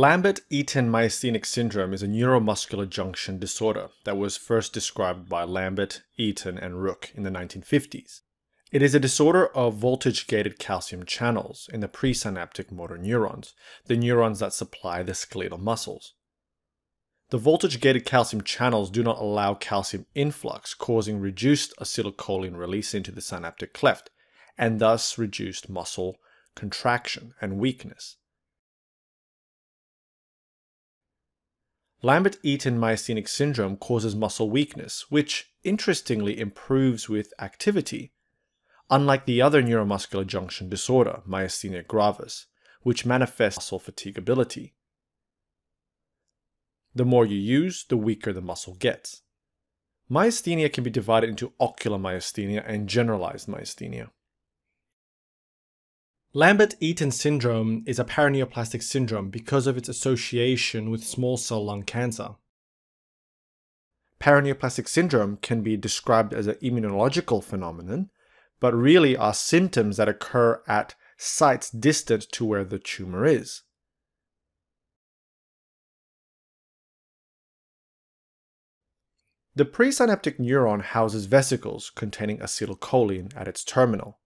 Lambert-Eaton Myasthenic Syndrome is a neuromuscular junction disorder that was first described by Lambert, Eaton, and Rook in the 1950s. It is a disorder of voltage-gated calcium channels in the presynaptic motor neurons, the neurons that supply the skeletal muscles. The voltage-gated calcium channels do not allow calcium influx, causing reduced acetylcholine release into the synaptic cleft, and thus reduced muscle contraction and weakness. Lambert-Eaton myasthenic syndrome causes muscle weakness, which interestingly improves with activity, unlike the other neuromuscular junction disorder, myasthenia gravis, which manifests muscle fatigability. The more you use, the weaker the muscle gets. Myasthenia can be divided into ocular myasthenia and generalized myasthenia. Lambert-Eaton syndrome is a paraneoplastic syndrome because of its association with small cell lung cancer. Paraneoplastic syndrome can be described as an immunological phenomenon, but really are symptoms that occur at sites distant to where the tumor is. The presynaptic neuron houses vesicles containing acetylcholine at its terminal.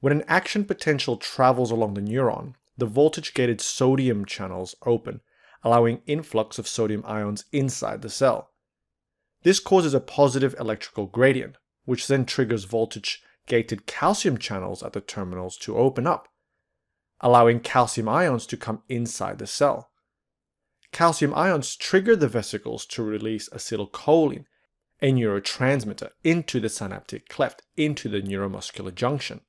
When an action potential travels along the neuron, the voltage-gated sodium channels open, allowing influx of sodium ions inside the cell. This causes a positive electrical gradient, which then triggers voltage-gated calcium channels at the terminals to open up, allowing calcium ions to come inside the cell. Calcium ions trigger the vesicles to release acetylcholine, a neurotransmitter, into the synaptic cleft, into the neuromuscular junction.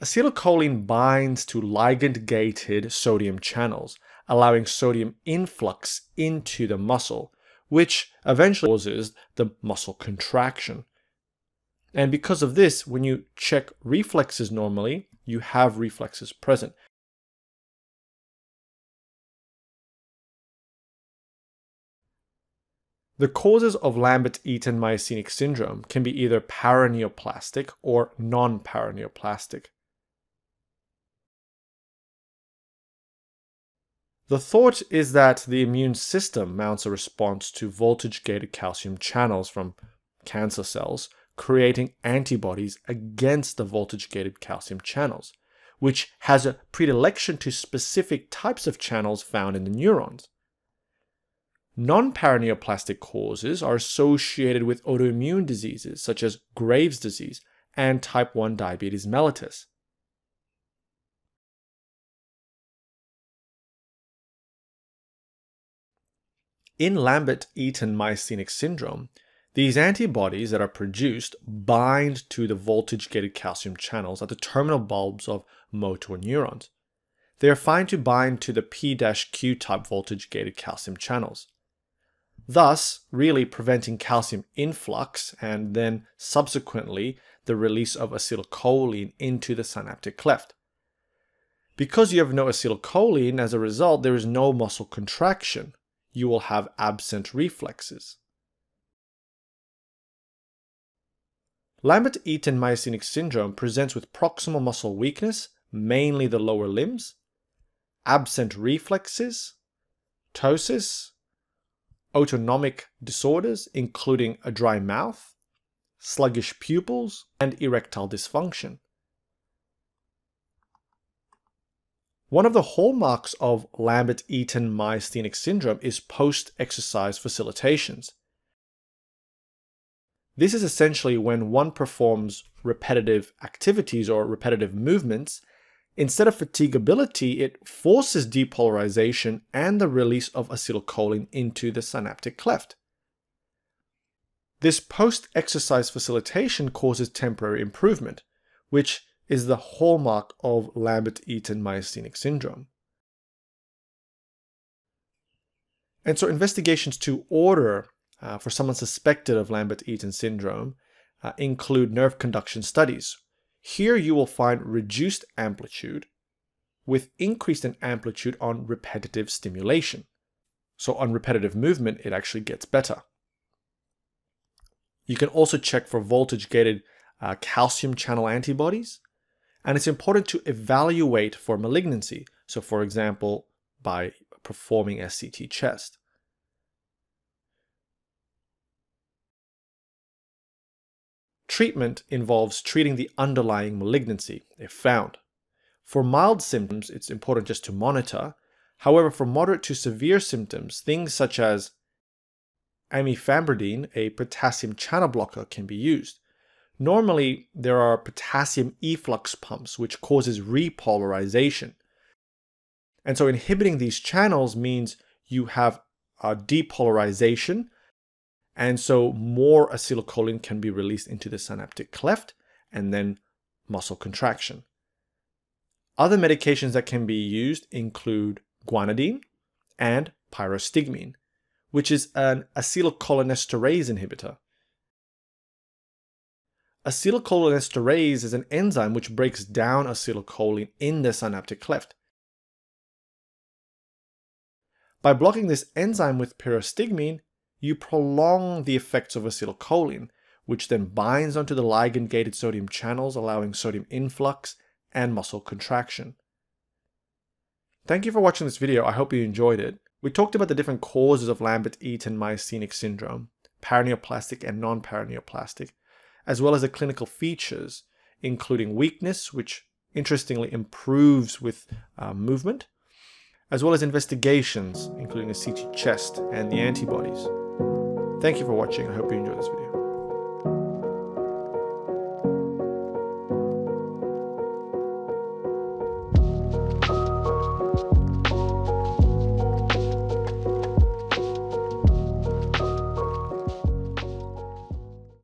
Acetylcholine binds to ligand-gated sodium channels, allowing sodium influx into the muscle, which eventually causes the muscle contraction. And because of this, when you check reflexes normally, you have reflexes present. The causes of Lambert-Eaton myasthenic syndrome can be either paraneoplastic or non-paraneoplastic. The thought is that the immune system mounts a response to voltage-gated calcium channels from cancer cells, creating antibodies against the voltage-gated calcium channels, which has a predilection to specific types of channels found in the neurons. Non-paraneoplastic causes are associated with autoimmune diseases such as Graves' disease and type 1 diabetes mellitus. In Lambert-Eaton myasthenic syndrome, these antibodies that are produced bind to the voltage-gated calcium channels at the terminal bulbs of motor neurons. They are found to bind to the P-Q type voltage-gated calcium channels, thus really preventing calcium influx and then subsequently the release of acetylcholine into the synaptic cleft. Because you have no acetylcholine, as a result, there is no muscle contraction. You will have absent reflexes. Lambert-Eaton myasthenic syndrome presents with proximal muscle weakness, mainly the lower limbs, absent reflexes, ptosis, autonomic disorders including a dry mouth, sluggish pupils, and erectile dysfunction. One of the hallmarks of Lambert-Eaton myasthenic syndrome is post-exercise facilitations. This is essentially when one performs repetitive activities or repetitive movements. Instead of fatigability, it forces depolarization and the release of acetylcholine into the synaptic cleft. This post-exercise facilitation causes temporary improvement, which is the hallmark of Lambert-Eaton myasthenic syndrome. And so investigations to order for someone suspected of Lambert-Eaton syndrome include nerve conduction studies. Here you will find reduced amplitude with increased in amplitude on repetitive stimulation. So on repetitive movement, it actually gets better. You can also check for voltage-gated calcium channel antibodies. And it's important to evaluate for malignancy, So for example, by performing SCT chest. Treatment involves treating the underlying malignancy, if found. For mild symptoms, it's important just to monitor. However, for moderate to severe symptoms, things such as amifampridine, a potassium channel blocker, can be used. Normally, there are potassium efflux pumps, which causes repolarization. And so inhibiting these channels means you have a depolarization, and so more acetylcholine can be released into the synaptic cleft and then muscle contraction. Other medications that can be used include guanidine and pyrostigmine, which is an acetylcholinesterase inhibitor. Acetylcholinesterase is an enzyme which breaks down acetylcholine in the synaptic cleft. By blocking this enzyme with pyrostigmine, you prolong the effects of acetylcholine, which then binds onto the ligand-gated sodium channels, allowing sodium influx and muscle contraction. Thank you for watching this video. I hope you enjoyed it. We talked about the different causes of Lambert-Eaton myasthenic syndrome, paraneoplastic and non-paraneoplastic, as well as the clinical features, including weakness, which interestingly improves with movement, as well as investigations, including a CT chest and the antibodies. Thank you for watching. I hope you enjoyed this video.